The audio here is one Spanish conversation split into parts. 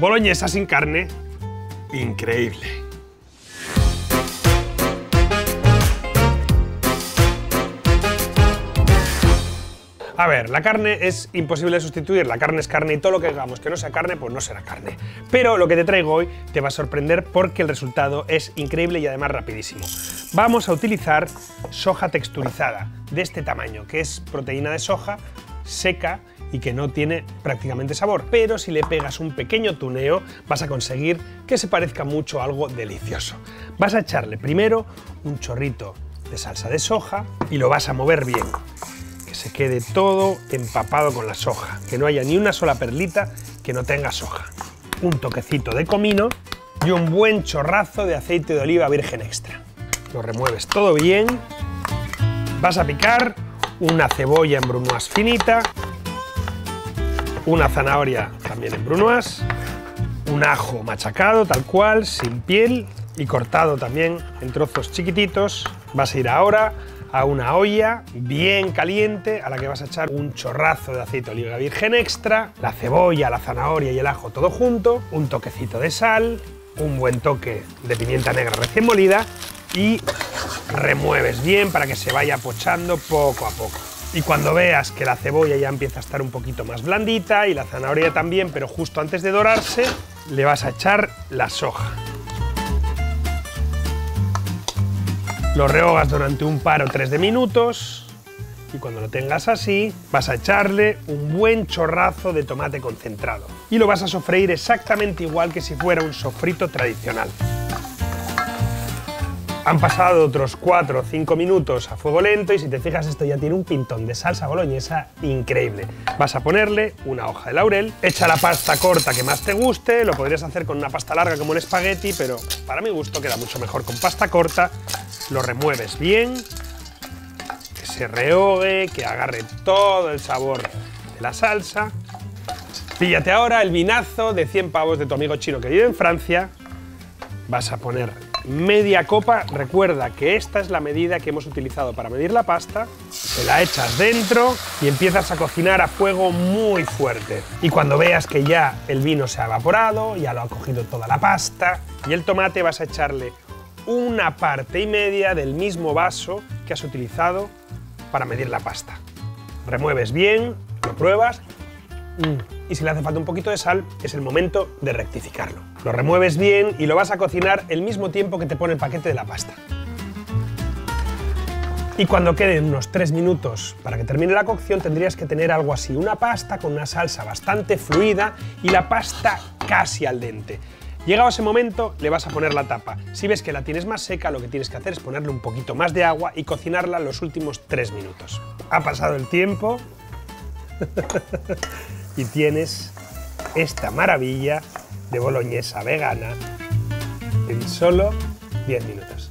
Boloñesa sin carne, increíble. A ver, la carne es imposible de sustituir, la carne es carne y todo lo que hagamos que no sea carne, pues no será carne. Pero lo que te traigo hoy te va a sorprender porque el resultado es increíble y además rapidísimo. Vamos a utilizar soja texturizada de este tamaño, que es proteína de soja seca y que no tiene prácticamente sabor, pero si le pegas un pequeño tuneo vas a conseguir que se parezca mucho a algo delicioso. Vas a echarle primero un chorrito de salsa de soja y lo vas a mover bien, que se quede todo empapado con la soja, que no haya ni una sola perlita que no tenga soja. Un toquecito de comino y un buen chorrazo de aceite de oliva virgen extra. Lo remueves todo bien, vas a picar una cebolla en brunoise finita, una zanahoria también en brunoise, un ajo machacado tal cual, sin piel y cortado también en trozos chiquititos. Vas a ir ahora a una olla bien caliente a la que vas a echar un chorrazo de aceite de oliva virgen extra, la cebolla, la zanahoria y el ajo todo junto, un toquecito de sal, un buen toque de pimienta negra recién molida y remueves bien para que se vaya pochando poco a poco. Y cuando veas que la cebolla ya empieza a estar un poquito más blandita y la zanahoria también, pero justo antes de dorarse, le vas a echar la soja. Lo rehogas durante un par o tres de minutos y cuando lo tengas así, vas a echarle un buen chorrazo de tomate concentrado y lo vas a sofreír exactamente igual que si fuera un sofrito tradicional. Han pasado otros 4 o 5 minutos a fuego lento y si te fijas esto ya tiene un pintón de salsa boloñesa increíble. Vas a ponerle una hoja de laurel, echa la pasta corta que más te guste, lo podrías hacer con una pasta larga como el espagueti, pero para mi gusto queda mucho mejor con pasta corta. Lo remueves bien, que se rehogue, que agarre todo el sabor de la salsa. Píllate ahora el vinazo de 100 pavos de tu amigo chino que vive en Francia. Vas a poner media copa, recuerda que esta es la medida que hemos utilizado para medir la pasta, se la echas dentro y empiezas a cocinar a fuego muy fuerte. Y cuando veas que ya el vino se ha evaporado, ya lo ha cogido toda la pasta y el tomate, vas a echarle una parte y media del mismo vaso que has utilizado para medir la pasta. Remueves bien, lo pruebas y si le hace falta un poquito de sal, es el momento de rectificarlo. Lo remueves bien y lo vas a cocinar el mismo tiempo que te pone el paquete de la pasta. Y cuando queden unos 3 minutos para que termine la cocción, tendrías que tener algo así, una pasta con una salsa bastante fluida y la pasta casi al dente. Llegado ese momento, le vas a poner la tapa. Si ves que la tienes más seca, lo que tienes que hacer es ponerle un poquito más de agua y cocinarla los últimos 3 minutos. Ha pasado el tiempo y tienes esta maravilla de boloñesa vegana en solo 10 minutos.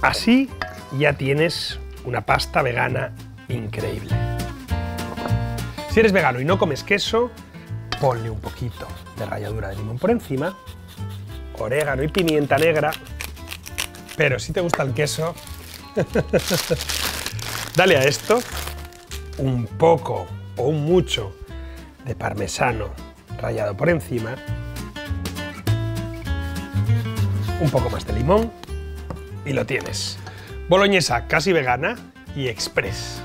Así ya tienes una pasta vegana increíble. Si eres vegano y no comes queso, ponle un poquito de ralladura de limón por encima, orégano y pimienta negra, pero si te gusta el queso, dale a esto un poco o un mucho de parmesano rallado por encima, un poco más de limón y lo tienes. Boloñesa casi vegana y express.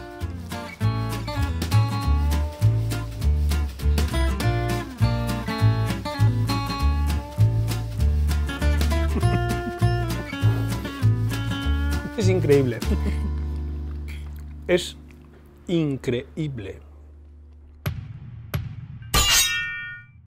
Es increíble. Es increíble.